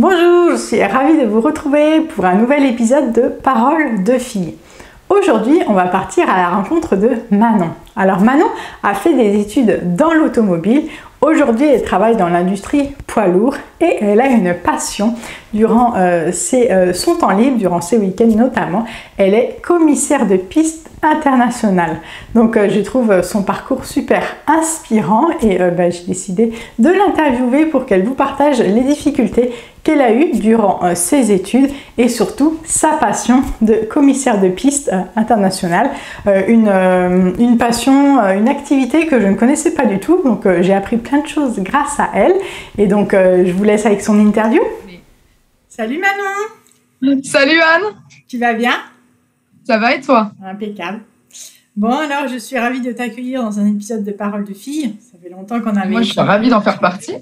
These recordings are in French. Bonjour, je suis ravie de vous retrouver pour un nouvel épisode de Paroles de filles. Aujourd'hui, on va partir à la rencontre de Manon. Alors Manon a fait des études dans l'automobile. Aujourd'hui, elle travaille dans l'industrie poids lourd et elle a une passion durant son temps libre, durant ses week-ends notamment. Elle est commissaire de piste internationale. Donc je trouve son parcours super inspirant et j'ai décidé de l'interviewer pour qu'elle vous partage les difficultés qu'elle a eues durant ses études et surtout sa passion de commissaire de piste internationale. Une passion, une activité que je ne connaissais pas du tout, donc j'ai appris plein de choses grâce à elle et donc je vous laisse avec son interview. Salut Manon. Salut Anne. Tu vas bien? Ça va et toi? Impeccable. Bon alors je suis ravie de t'accueillir dans un épisode de Paroles de filles. Ça fait longtemps qu'on avait... Moi je suis ravie d'en faire partie.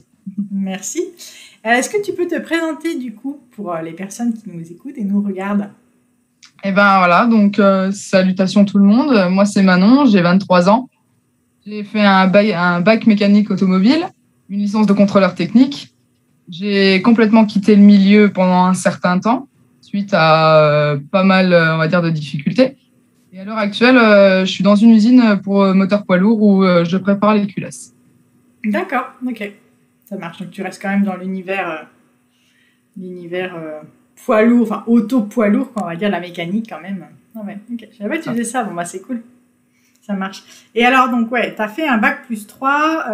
Merci. Est-ce que tu peux te présenter du coup pour les personnes qui nous écoutent et nous regardent? Et ben voilà, donc salutations tout le monde. Moi c'est Manon, j'ai 23 ans. J'ai fait un bac mécanique automobile, une licence de contrôleur technique. J'ai complètement quitté le milieu pendant un certain temps, suite à pas mal, on va dire, de difficultés. Et à l'heure actuelle, je suis dans une usine pour moteur poids lourd où je prépare les culasses. D'accord, ok. Ça marche, donc tu restes quand même dans l'univers poids lourd, enfin auto-poids lourd, on va dire, la mécanique quand même. Non, mais, ok, je savais que tu faisais ça, bon bah c'est cool. Ça marche. Et alors, donc, ouais, tu as fait un bac plus 3.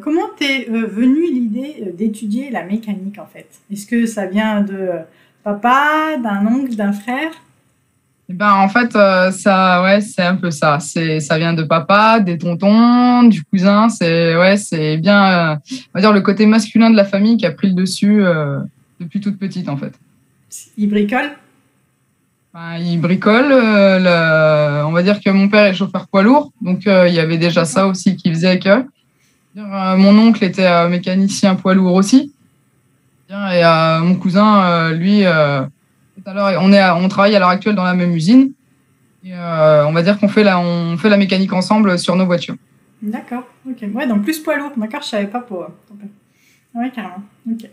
Comment t'es venue l'idée d'étudier la mécanique, en fait? Est-ce que ça vient de papa, d'un oncle, d'un frère? Eh ben, en fait, ça, ouais, c'est un peu ça. Ça vient de papa, des tontons, du cousin. C'est bien, on va dire, le côté masculin de la famille qui a pris le dessus depuis toute petite, en fait. Ils bricolent? Ben, il bricole, on va dire que mon père est chauffeur poids lourd, donc il y avait déjà ça aussi qui faisait que... mon oncle était mécanicien poids lourd aussi, et mon cousin, lui, on travaille à l'heure actuelle dans la même usine, et on va dire qu'on fait la mécanique ensemble sur nos voitures. D'accord, ok. Ouais, donc plus poids lourd, d'accord, je savais pas pour... Ouais, carrément, ok.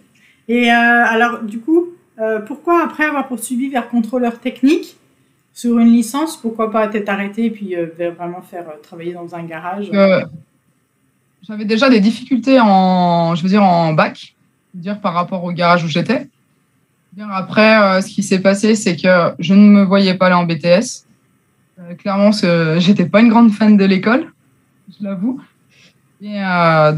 Et alors, du coup... pourquoi, après avoir poursuivi vers contrôleur technique sur une licence, pourquoi pas t'être arrêté et puis vraiment faire travailler dans un garage? J'avais déjà des difficultés en bac, par rapport au garage où j'étais. Après, ce qui s'est passé, c'est que je ne me voyais pas aller en BTS. Clairement, j'étais pas une grande fan de l'école, je l'avoue. Et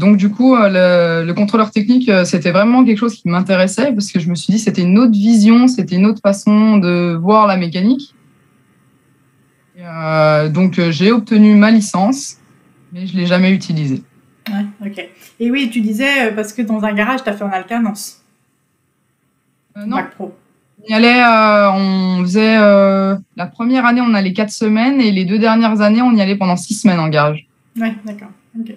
donc du coup, le contrôleur technique, c'était vraiment quelque chose qui m'intéressait parce que je me suis dit c'était une autre vision, c'était une autre façon de voir la mécanique. Et donc j'ai obtenu ma licence, mais je l'ai jamais utilisée. Ouais, ok. Et oui, tu disais parce que dans un garage, tu as fait en alternance. Non. Bac pro. On y allait, on faisait la première année, on allait 4 semaines et les 2 dernières années, on y allait pendant 6 semaines en garage. Ouais, d'accord. Ok.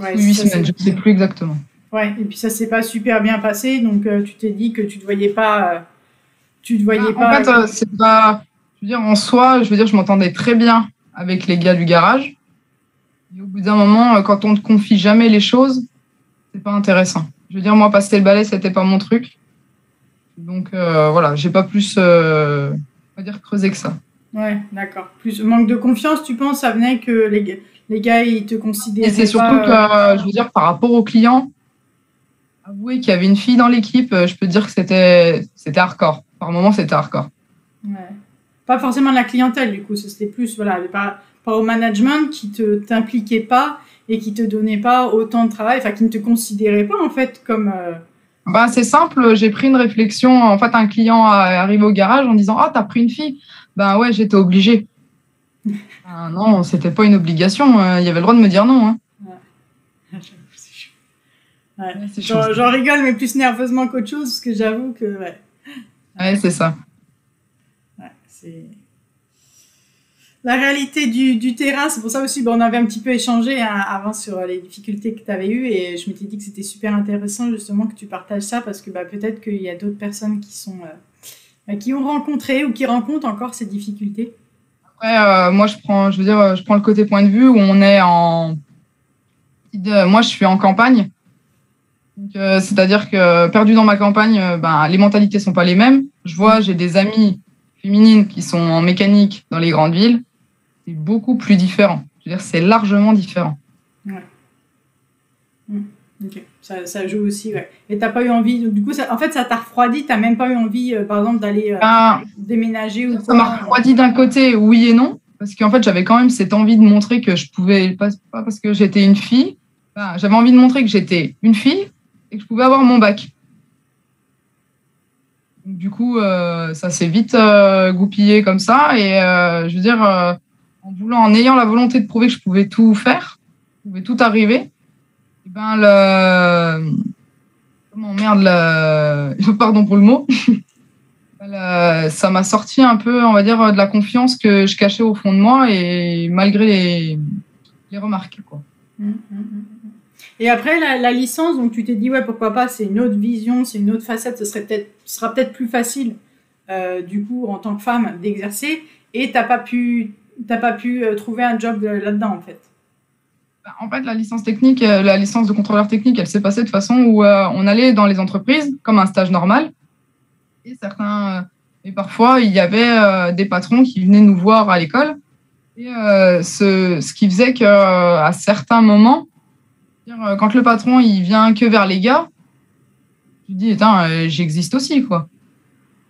Ouais, 8 semaines, je ne sais plus exactement. Ouais, et puis ça s'est pas super bien passé, donc tu t'es dit que tu ne te voyais pas. En fait, c'est pas. Je m'entendais très bien avec les gars du garage. Et au bout d'un moment, quand on ne confie jamais les choses, c'est pas intéressant. Je veux dire, moi, passer le balai, c'était pas mon truc. Donc voilà, j'ai pas plus, on va dire, creusé que ça. Ouais, d'accord. Plus manque de confiance, tu penses, ça venait que les gars, ils te considéraient... Et c'est surtout que, par rapport aux clients, avouer qu'il y avait une fille dans l'équipe, je peux dire que c'était hardcore. Par moments, c'était hardcore. Ouais. Pas forcément de la clientèle, du coup. C'était plus, voilà, par au management qui ne t'impliquait pas et qui ne te donnait pas autant de travail, enfin, qui ne te considérait pas, en fait, comme... Ben, c'est simple, j'ai pris une réflexion. En fait, un client arrive au garage en disant « Ah, t'as pris une fille ?» Ben ouais, j'étais obligée. Ah non, c'était pas une obligation. Il y avait le droit de me dire non. Hein. Ouais. Ouais. J'en rigole, mais plus nerveusement qu'autre chose, parce que j'avoue que... Ouais, ouais c'est ça. Ouais, c'est... La réalité du terrain, c'est pour ça aussi, on avait un petit peu échangé avant sur les difficultés que tu avais eues, et je m'étais dit que c'était super intéressant justement que tu partages ça, parce que peut-être qu'il y a d'autres personnes qui ont rencontré ou qui rencontrent encore ces difficultés. Après, moi, je prends le côté point de vue où on est en... Moi, je suis en campagne. C'est-à-dire que perdu dans ma campagne, les mentalités sont pas les mêmes. Je vois, j'ai des amies féminines qui sont en mécanique dans les grandes villes. C'est beaucoup plus différent. Je veux dire, c'est largement différent. Ouais. Mmh. Okay. Ça joue aussi, ouais. Et t'as pas eu envie, donc, du coup, ça, en fait, ça t'a refroidi, t'as même pas eu envie, par exemple, d'aller déménager ou ça quoi. Ça m'a refroidi d'un côté, oui et non, parce qu'en fait, j'avais quand même cette envie de montrer que je pouvais, pas parce que j'étais une fille, j'avais envie de montrer que j'étais une fille et que je pouvais avoir mon bac. Donc, du coup, ça s'est vite goupillé comme ça, et je veux dire, en ayant la volonté de prouver que je pouvais tout faire, je pouvais tout arriver. Pardon pour le mot. Ça m'a sorti un peu, on va dire, de la confiance que je cachais au fond de moi et malgré les remarques, quoi. Et après la licence, donc tu t'es dit ouais pourquoi pas, c'est une autre vision, c'est une autre facette, ce sera peut-être plus facile du coup en tant que femme d'exercer, et t'as pas pu trouver un job là-dedans en fait. En fait, la licence de contrôleur technique, elle s'est passée de façon où on allait dans les entreprises comme un stage normal. Et parfois, il y avait des patrons qui venaient nous voir à l'école. Et ce qui faisait qu'à certains moments, quand le patron il vient que vers les gars, je dis, j'existe aussi, quoi.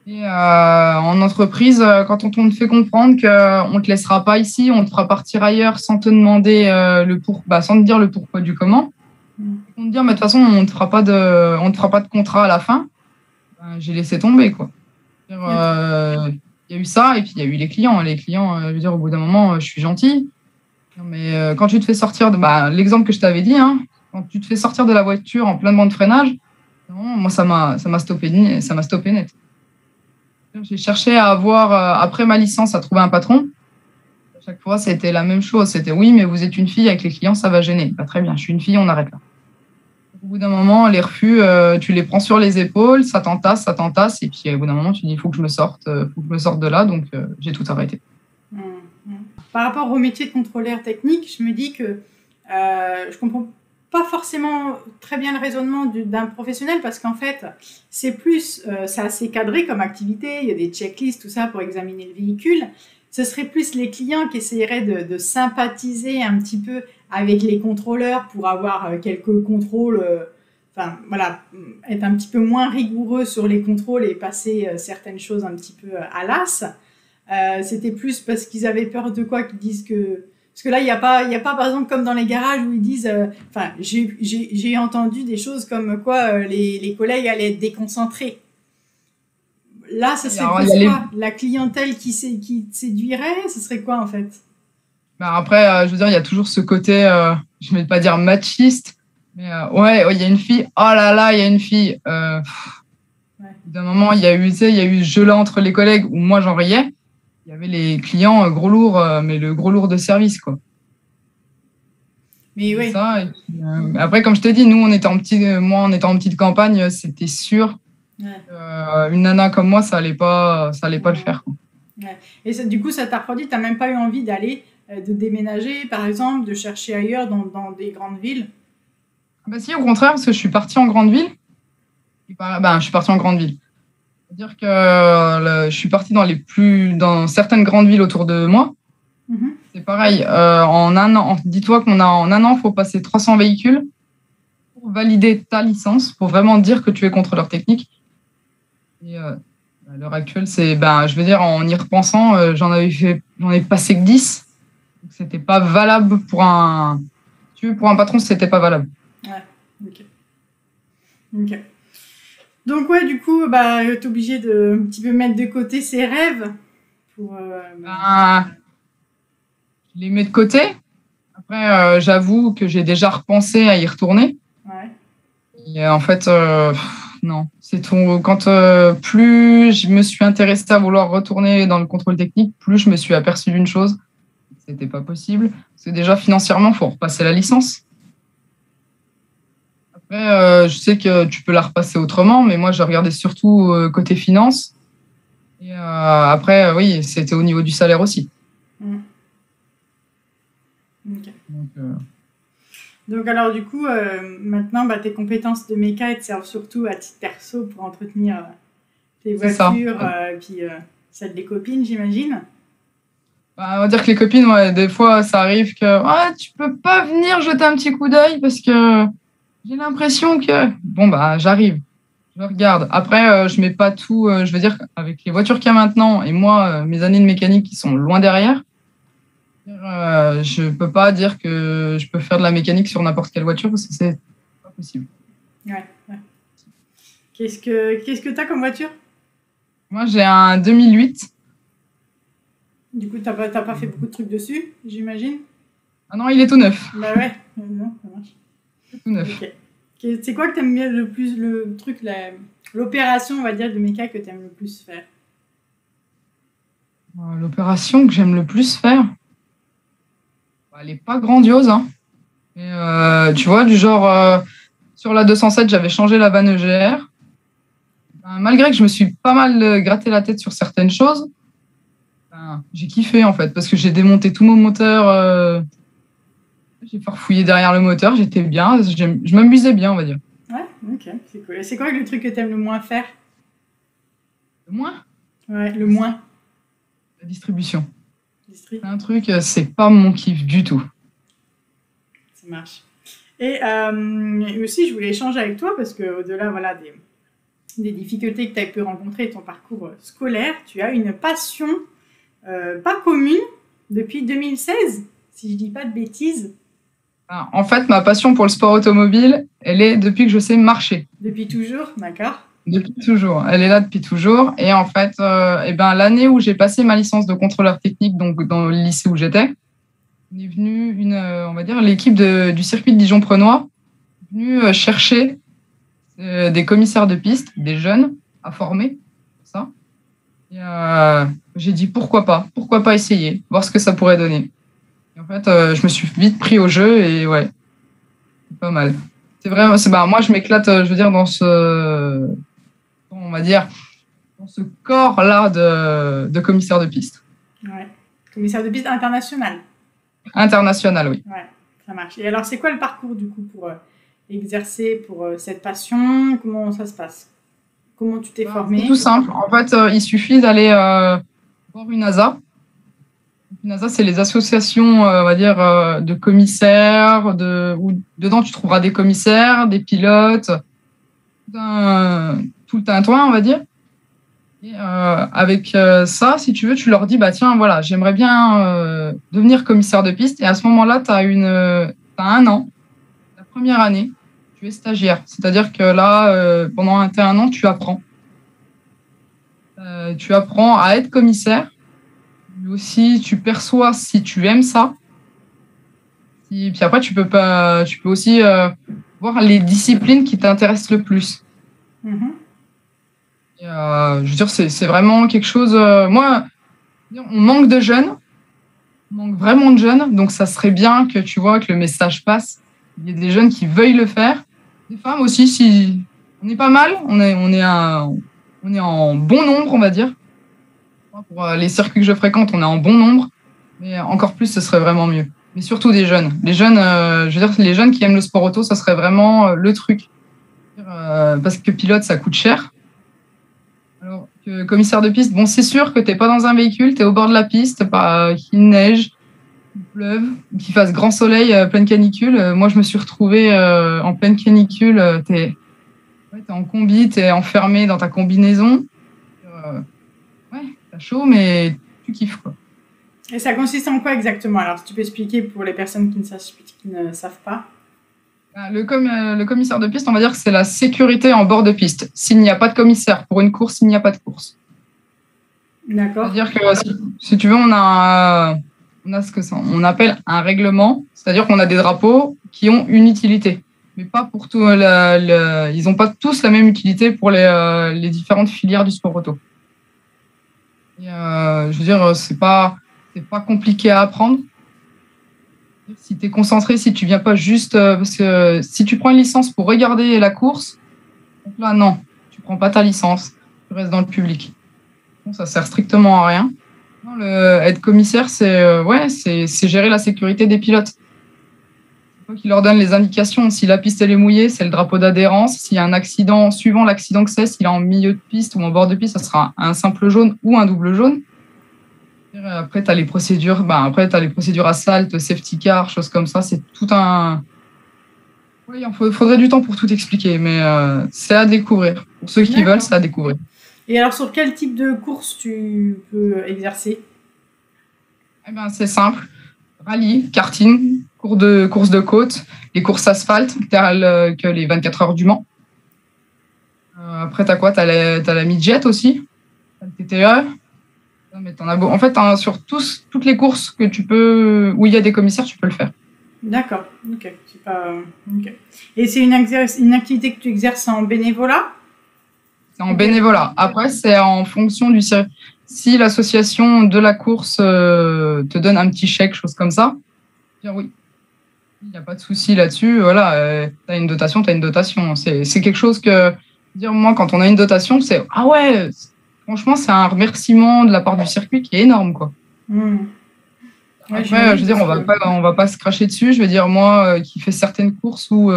Et en entreprise, quand on te fait comprendre qu'on ne te laissera pas ici, on te fera partir ailleurs sans te demander sans te dire le pourquoi du comment, on te dit de toute façon on ne te fera pas de contrat à la fin, j'ai laissé tomber, quoi. Il y a eu ça, et puis il y a eu les clients. Les clients, au bout d'un moment, je suis gentille, mais quand tu te fais sortir de l'exemple que je t'avais dit, hein, quand tu te fais sortir de la voiture en plein de banc de freinage, moi ça m'a stoppé net. J'ai cherché à avoir, après ma licence, à trouver un patron. À chaque fois, c'était la même chose. C'était oui, mais vous êtes une fille, avec les clients, ça va gêner. Très bien, je suis une fille, on arrête là. Au bout d'un moment, les refus, tu les prends sur les épaules, ça t'entasse. Et puis, au bout d'un moment, tu dis, il faut que je me sorte de là. Donc, j'ai tout arrêté. Par rapport au métier de contrôleur technique, je me dis que je comprends pas forcément très bien le raisonnement d'un professionnel, parce qu'en fait, c'est plus, c'est assez cadré comme activité, il y a des checklists, tout ça, pour examiner le véhicule. Ce serait plus les clients qui essaieraient de sympathiser un petit peu avec les contrôleurs pour avoir quelques contrôles, être un petit peu moins rigoureux sur les contrôles et passer certaines choses un petit peu à l'as. C'était plus parce qu'ils avaient peur de quoi, qu'ils disent que... Parce que là, il n'y a pas, par exemple, comme dans les garages où ils disent... j'ai entendu des choses comme quoi les collègues allaient être déconcentrés. Là, ce serait quoi ? La clientèle qui séduirait, ce serait quoi, en fait ? Après, je veux dire, il y a toujours ce côté, je ne vais pas dire machiste, mais il y a une fille, oh là là, il y a une fille. D'un moment, il y a eu ce jeu-là entre les collègues où moi, j'en riais. Il y avait les clients gros lourds, mais le gros lourd de service, quoi. Mais oui. Ça, et puis, après, comme je te dis, moi, on était en petite campagne, c'était sûr. Ouais. Une nana comme moi, ça allait pas le faire, quoi. Ouais. Et ça, du coup, ça t'a refroidi, t'as même pas eu envie de déménager, par exemple, de chercher ailleurs dans des grandes villes? Si, au contraire, parce que je suis partie en grande ville. Je suis partie en grande ville. C'est-à-dire que je suis partie dans certaines grandes villes autour de moi. Mm-hmm. C'est pareil. En un an, dis-toi qu'en un an, il faut passer 300 véhicules pour valider ta licence, pour vraiment dire que tu es contrôleur technique. Et à l'heure actuelle, c'est, en y repensant, j'en ai passé que 10. Donc, c'était pas valable pour un patron, c'était pas valable. Ouais, ok. Donc ouais, du coup, t'es obligé de un petit peu mettre de côté ses rêves pour. Je les mets de côté. Après, j'avoue que j'ai déjà repensé à y retourner. Ouais. Et en fait, non, c'est tout. Quand plus je me suis intéressée à vouloir retourner dans le contrôle technique, plus je me suis aperçue d'une chose, c'était pas possible. C'est déjà financièrement, faut repasser la licence. Après, je sais que tu peux la repasser autrement, mais moi, je regardais surtout côté finance. Et après, oui, c'était au niveau du salaire aussi. Mmh. Okay. Donc, Donc alors du coup, maintenant, tes compétences de méca, elles te servent surtout à titre perso pour entretenir tes voitures, puis celles des copines, j'imagine. Bah, on va dire que les copines, ouais, des fois, ça arrive que tu peux pas venir jeter un petit coup d'œil parce que j'ai l'impression que... Bon, bah, j'arrive, je regarde. Après, je mets pas tout... je veux dire, avec les voitures qu'il y a maintenant et moi, mes années de mécanique qui sont loin derrière, je peux pas dire que je peux faire de la mécanique sur n'importe quelle voiture parce que c'est pas possible. Ouais, ouais. Qu'est-ce que t'as comme voiture? Moi, j'ai un 2008. Du coup, t'as pas fait beaucoup de trucs dessus, j'imagine? Ah non, il est tout neuf. Bah ouais, non, ça marche. Il est tout neuf. Okay. C'est quoi que t'aimes bien le plus, le truc, l'opération, on va dire, de méca que t'aimes le plus faire? L'opération que j'aime le plus faire? Elle est pas grandiose, hein. Et, tu vois, du genre, sur la 207, j'avais changé la vanne EGR. Malgré que je me suis pas mal gratté la tête sur certaines choses, j'ai kiffé en fait, parce que j'ai démonté tout mon moteur, j'ai farfouillé derrière le moteur, j'étais bien, je m'amusais bien, on va dire. Ouais, ok, c'est cool. Et c'est quoi le truc que t'aimes le moins faire? Le moins? Ouais, le moins. La distribution. C'est un truc, c'est pas mon kiff du tout. Ça marche. Et aussi, je voulais échanger avec toi, parce qu'au-delà voilà, des difficultés que tu as pu rencontrer, ton parcours scolaire, tu as une passion... pas commune depuis 2016, si je dis pas de bêtises. Ah, en fait, ma passion pour le sport automobile, elle est depuis que je sais marcher. Depuis toujours, d'accord. Depuis toujours, elle est là depuis toujours. Et en fait, l'année où j'ai passé ma licence de contrôleur technique, donc dans le lycée où j'étais, est venue l'équipe du circuit de Dijon-Prenois, venue chercher des commissaires de piste, des jeunes à former, ça. Et j'ai dit pourquoi pas essayer, voir ce que ça pourrait donner. Et en fait, je me suis vite pris au jeu et ouais, c'est pas mal. C'est vrai, moi je m'éclate, je veux dire, dans ce, corps-là de commissaire de piste. Ouais, commissaire de piste international. International, oui. Ouais, ça marche. Et alors, c'est quoi le parcours du coup pour exercer cette passion? Comment ça se passe? Comment tu t'es formée? C'est tout simple. En fait, il suffit d'aller voir une ASA. Une ASA, c'est les associations, de commissaires. Où, dedans, tu trouveras des commissaires, des pilotes, tout le tintouin, on va dire. Et avec ça, si tu veux, tu leur dis, tiens, voilà, j'aimerais bien devenir commissaire de piste. Et à ce moment-là, tu as un an, la première année. Tu es stagiaire, c'est-à-dire que là, pendant 21 ans, tu apprends. Tu apprends à être commissaire, mais aussi tu perçois si tu aimes ça. Et puis après, tu peux aussi voir les disciplines qui t'intéressent le plus. Mm-hmm. Et, je veux dire, c'est vraiment quelque chose... moi, on manque de jeunes, on manque vraiment de jeunes, donc ça serait bien que tu vois que le message passe. Il y a des jeunes qui veuillent le faire. Des femmes aussi, si on est pas mal, on est en bon nombre, on va dire. Pour les circuits que je fréquente, on est en bon nombre. Mais encore plus, ce serait vraiment mieux. Mais surtout des jeunes. Les jeunes, je veux dire, les jeunes qui aiment le sport auto, ça serait vraiment le truc. Parce que pilote, ça coûte cher. Alors que commissaire de piste, bon, c'est sûr que t'es pas dans un véhicule, t'es au bord de la piste, qu'il neige, qu'il pleuve, qu'il fasse grand soleil, pleine canicule. Moi, je me suis retrouvée en pleine canicule. T'es en combi, t'es enfermé dans ta combinaison. T'as chaud, mais tu kiffes, quoi. Et ça consiste en quoi exactement? Alors, si tu peux expliquer pour les personnes qui ne savent pas. Le commissaire de piste, on va dire que c'est la sécurité en bord de piste. S'il n'y a pas de commissaire pour une course, il n'y a pas de course. D'accord. C'est-à-dire que, si tu veux, on a... On a ce que ça, on appelle un règlement, c'est-à-dire qu'on a des drapeaux qui ont une utilité, mais pas pour tout. Ils n'ont pas tous la même utilité pour les différentes filières du sport auto. Et, je veux dire, c'est pas compliqué à apprendre. Si tu es concentré, si tu viens pas juste parce que si tu prends une licence pour regarder la course, donc là non, tu prends pas ta licence, tu restes dans le public. Donc, ça sert strictement à rien. Être commissaire, c'est gérer la sécurité des pilotes. qui leur donne les indications. Si la piste elle est mouillée, c'est le drapeau d'adhérence. S'il y a un accident, suivant l'accident que c'est, s'il est en milieu de piste ou en bord de piste, ça sera un simple jaune ou un double jaune. Après, tu as les procédures, assalte, safety car, choses comme ça. C'est tout un... Oui, il faudrait du temps pour tout expliquer, mais c'est à découvrir. Pour ceux qui veulent, c'est à découvrir. Et alors, sur quel type de course tu peux exercer? Eh ben, c'est simple. Rallye, karting, course de côte, les courses asphalte, telles que les 24 heures du Mans. Après, tu as quoi? Tu as la midget aussi, tu as le TTE. Mais en fait, sur toutes les courses que tu peux, où il y a des commissaires, tu peux le faire. D'accord, ok. C'est pas... okay. Et c'est une activité que tu exerces en bénévolat? C'est en bénévolat. Après, c'est en fonction du... Si l'association de la course te donne un petit chèque, chose comme ça, dire oui. Il n'y a pas de souci là-dessus. Voilà, tu as une dotation, C'est quelque chose que... dire moi, quand on a une dotation, c'est... Ah ouais, franchement, c'est un remerciement de la part du circuit qui est énorme, quoi. Mmh. Ouais, après, je veux dire, on va pas se cracher dessus. Je veux dire, moi, qui fais certaines courses où on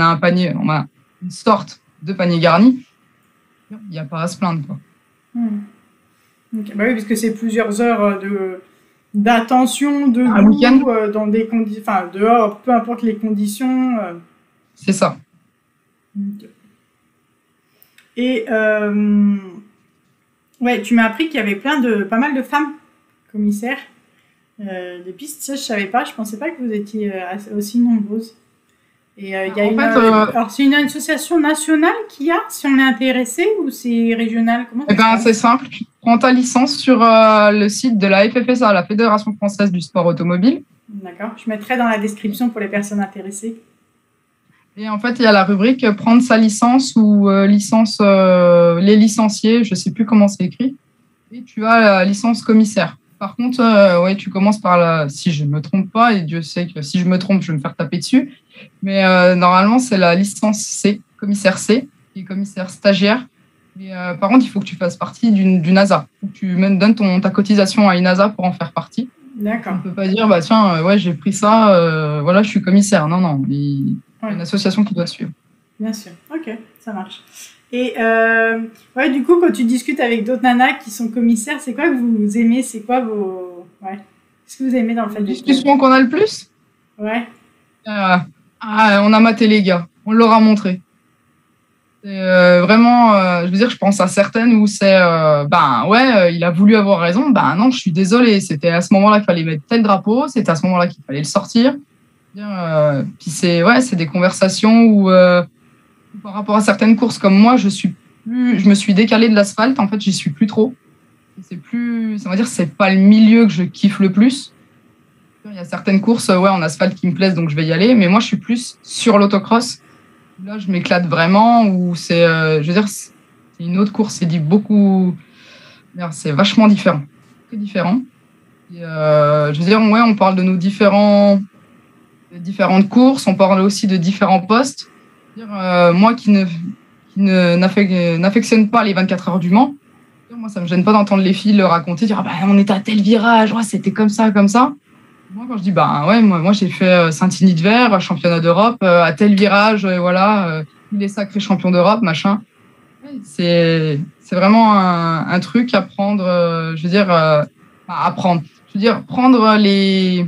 a un panier, on a une sorte de panier garni, il n'y a pas à se plaindre, quoi. Mmh. Okay. Bah oui, parce que c'est plusieurs heures d'attention, de week-end, dans des conditions, enfin, dehors, peu importe les conditions. C'est ça. Okay. Et tu m'as appris qu'il y avait pas mal de femmes commissaires des pistes. Ça, je ne savais pas. Je ne pensais pas que vous étiez aussi nombreuses. Et c'est une association nationale qu'il y a, si on est intéressé, ou c'est régional? C'est simple. Tu prends ta licence sur le site de la FFSA, la Fédération Française du Sport Automobile. D'accord. Je mettrai dans la description pour les personnes intéressées. Et en fait, il y a la rubrique « Prendre sa licence » ou « Licence les licenciés », je ne sais plus comment c'est écrit. Et tu as la licence commissaire. Par contre, tu commences par la... Si je ne me trompe pas, et Dieu sait que si je me trompe, je vais me faire taper dessus. Mais normalement, c'est la licence C, commissaire C, qui est commissaire stagiaire. Et, par contre, il faut que tu fasses partie d'une ASA. Il faut que tu donnes ta cotisation à une ASA pour en faire partie. D'accord. On ne peut pas dire « j'ai pris ça, je suis commissaire ». Non, non, une association qui doit suivre. Bien sûr, ok, ça marche. Et du coup, quand tu discutes avec d'autres nanas qui sont commissaires, c'est quoi que vous aimez? C'est quoi vos... Ouais. Qu'est-ce que vous aimez dans le fait de... Discussion qu'on a le plus? Ouais. On a maté les gars, on leur a montré. Vraiment, je pense à certaines où c'est... il a voulu avoir raison, non, je suis désolée, c'était à ce moment-là qu'il fallait mettre tel drapeau, c'était à ce moment-là qu'il fallait le sortir. Puis c'est des conversations où par rapport à certaines courses comme moi, je me suis décalée de l'asphalte. En fait, j'y suis plus trop. C'est plus, ça veut dire, c'est pas le milieu que je kiffe le plus. Il y a certaines courses, en asphalte qui me plaisent, donc je vais y aller. Mais moi, je suis plus sur l'autocross. Là, je m'éclate vraiment. Où c'est, c'est une autre course. C'est dit beaucoup. C'est vachement différent, très différent. Et, on parle de nos différentes courses, on parle aussi de différents postes. Moi qui n'affectionne pas les 24 heures du Mans, moi ça me gêne pas d'entendre les filles le raconter, dire on était à tel virage, ouais, c'était comme ça, comme ça. Moi quand je dis moi j'ai fait Saint-Iny-de-Vert, championnat d'Europe, à tel virage, il est sacré champion d'Europe, machin. C'est vraiment un truc à prendre, prendre les...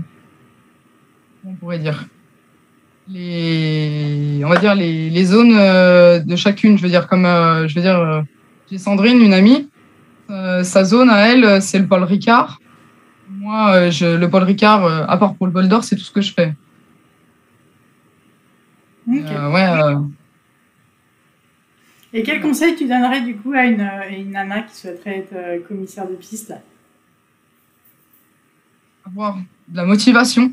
On pourrait dire les zones de chacune. J'ai Sandrine, une amie, sa zone à elle, c'est le Paul Ricard. Moi, le Paul Ricard, à part pour le bol d'or, c'est tout ce que je fais. Okay. Et quel conseil tu donnerais du coup à une nana qui souhaiterait être commissaire de piste? Avoir de la motivation,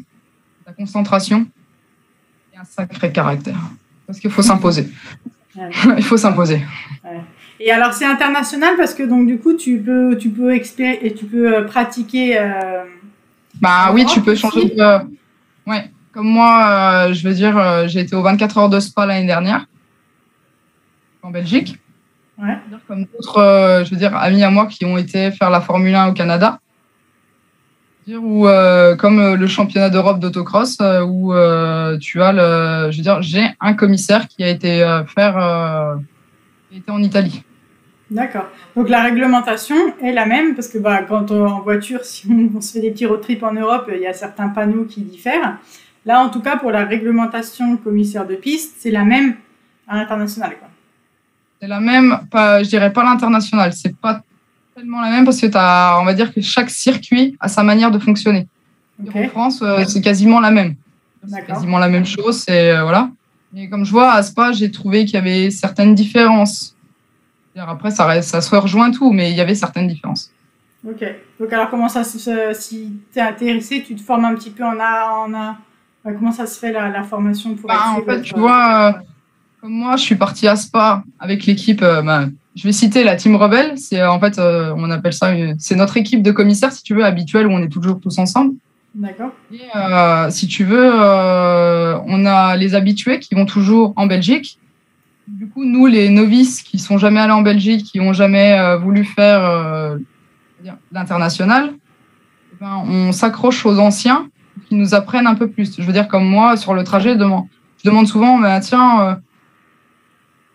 la concentration et un sacré caractère. Parce qu'il faut s'imposer. Il faut s'imposer. Ouais. Et alors, c'est international parce que donc du coup, tu peux pratiquer... tu peux changer de... Comme moi, j'ai été aux 24 heures de Spa l'année dernière en Belgique. Ouais. Comme d'autres amis à moi qui ont été faire la Formule 1 au Canada. dire, où, comme le championnat d'Europe d'autocross, où tu as le. Je veux dire, j'ai un commissaire qui a été en Italie. D'accord. Donc la réglementation est la même, parce que quand on est en voiture, si on se fait des petits road trips en Europe, il y a certains panneaux qui diffèrent. Là, en tout cas, pour la réglementation commissaire de piste, c'est la même à l'international, quoi. C'est la même, pas, je dirais pas l'international, c'est pas tellement la même parce que on va dire que chaque circuit a sa manière de fonctionner. Okay. En France, c'est quasiment la même. C'est quasiment la même chose, c'est voilà. Mais comme je vois à Spa, j'ai trouvé qu'il y avait certaines différences. Après, ça se rejoint tout, mais il y avait certaines différences. Ok. Donc alors comment ça, si tu es intéressé, tu te formes un petit peu comment ça se fait la formation pour en fait, tu vois. Comme moi, je suis partie à Spa avec l'équipe, je vais citer la Team Rebelle. C'est, en fait, on appelle ça, c'est notre équipe de commissaires, si tu veux, habituelle, où on est toujours tous ensemble. D'accord. Et si tu veux, on a les habitués qui vont toujours en Belgique. Du coup, nous, les novices qui ne sont jamais allés en Belgique, qui n'ont jamais voulu faire l'international, on s'accroche aux anciens qui nous apprennent un peu plus. Je veux dire, comme moi, sur le trajet, je demande souvent,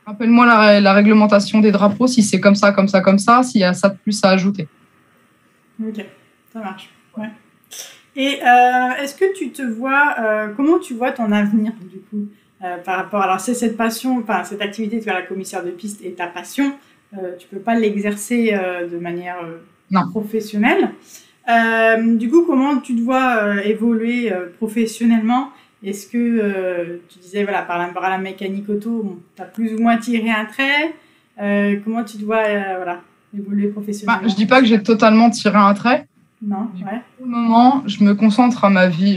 rappelle-moi la réglementation des drapeaux, si c'est comme ça, s'il y a ça de plus à ajouter. Ok, ça marche. Ouais. Et est-ce que tu te vois, comment tu vois ton avenir, du coup, par rapport... Alors, c'est cette passion, enfin, cette activité de faire la commissaire de piste est ta passion, tu ne peux pas l'exercer de manière professionnelle. Du coup, comment tu te vois évoluer professionnellement ? Est-ce que tu disais, voilà, par la mécanique auto, tu as plus ou moins tiré un trait, comment tu dois évoluer professionnellement? Je ne dis pas que j'ai totalement tiré un trait. Non, ouais. Pour le moment, je me concentre à ma vie,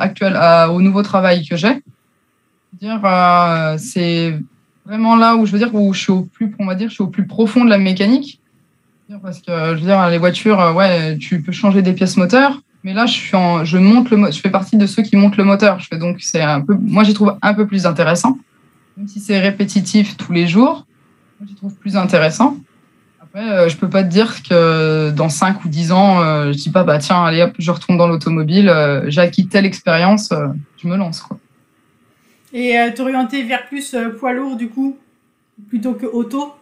actuelle, au nouveau travail que j'ai. C'est vraiment là où où je suis je suis au plus profond de la mécanique. Parce que, les voitures, ouais, tu peux changer des pièces moteurs. Mais là, je fais partie de ceux qui montent le moteur. C'est un peu, moi, j'y trouve un peu plus intéressant. Même si c'est répétitif tous les jours, moi, j'y trouve plus intéressant. Après, je peux pas te dire que dans 5 ou 10 ans, je dis pas, tiens, allez, hop, je retourne dans l'automobile, j'ai acquis telle expérience, je me lance, quoi. Et t'orienter vers plus poids lourd, du coup, plutôt que auto?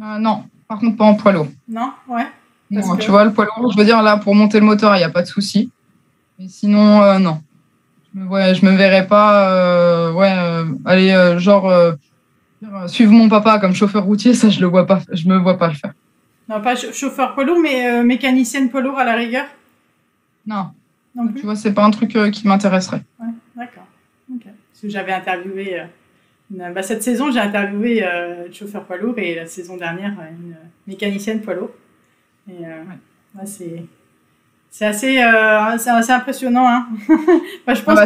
Non, par contre, pas en poids lourd. Non, ouais. Non, tu vois, le poids lourd, là, pour monter le moteur, il n'y a pas de souci. Mais sinon, non. Je me verrais pas, suivre mon papa comme chauffeur routier, ça, je me vois pas le faire. Non, pas chauffeur poids lourd, mais mécanicienne poids lourd à la rigueur. Non. Non plus. Tu vois, c'est pas un truc qui m'intéresserait. Ouais, d'accord. Ok. Parce que j'avais interviewé, cette saison, j'ai interviewé chauffeur poids lourd et la saison dernière, une mécanicienne poids lourd. C'est assez, assez impressionnant, hein.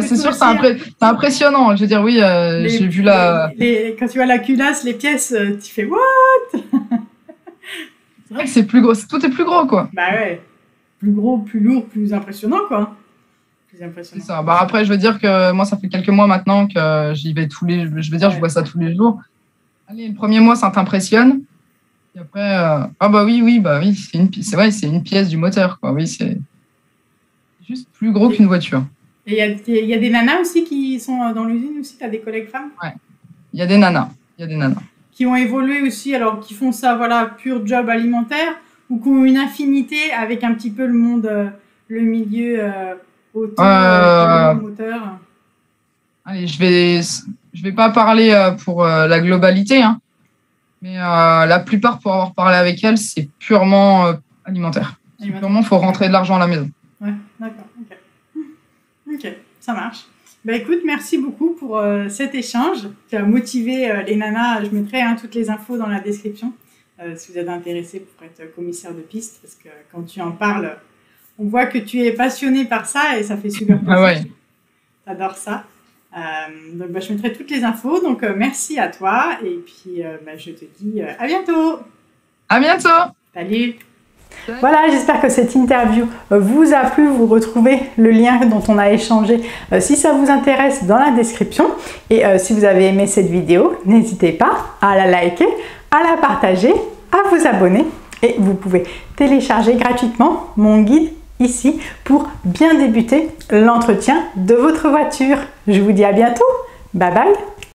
C'est sûr, c'est impressionnant. Je veux dire, oui, j'ai vu la... Quand tu vois la culasse, les pièces, tu fais « What ?» C'est vrai que c'est plus gros, tout est plus gros, quoi. Bah ouais, plus gros, plus lourd, plus impressionnant, quoi. Plus impressionnant. C'est ça. Après, je veux dire que moi, ça fait quelques mois maintenant que j'y vais je vois ça tous les jours. Allez, le premier mois, ça t'impressionne. Et après, oui, c'est une pièce du moteur, quoi. Oui, c'est juste plus gros qu'une voiture. Et il y a des nanas aussi qui sont dans l'usine aussi, tu as des collègues femmes? Ouais, il y a des nanas. Qui ont évolué aussi, alors qui font ça, pur job alimentaire, ou qui ont une affinité avec un petit peu le monde, le milieu auto, le moteur. Allez, je vais pas parler pour la globalité, hein. Mais la plupart, pour avoir parlé avec elle, c'est purement alimentaire. C'est purement, il faut rentrer de l'argent à la maison. Ouais, d'accord. Ok, ça marche. Écoute, merci beaucoup pour cet échange. Tu as motivé les nanas. Je mettrai toutes les infos dans la description si vous êtes intéressés pour être commissaire de piste. Parce que quand tu en parles, on voit que tu es passionnée par ça et ça fait super plaisir. Ah ouais. J'adore ça. Je mettrai toutes les infos, merci à toi et puis je te dis à bientôt. À bientôt. Salut. Voilà, j'espère que cette interview vous a plu. Vous retrouvez le lien dont on a échangé si ça vous intéresse dans la description. Et si vous avez aimé cette vidéo, n'hésitez pas à la liker, à la partager, à vous abonner, et vous pouvez télécharger gratuitement mon guide ici pour bien débuter l'entretien de votre voiture. Je vous dis à bientôt, bye bye.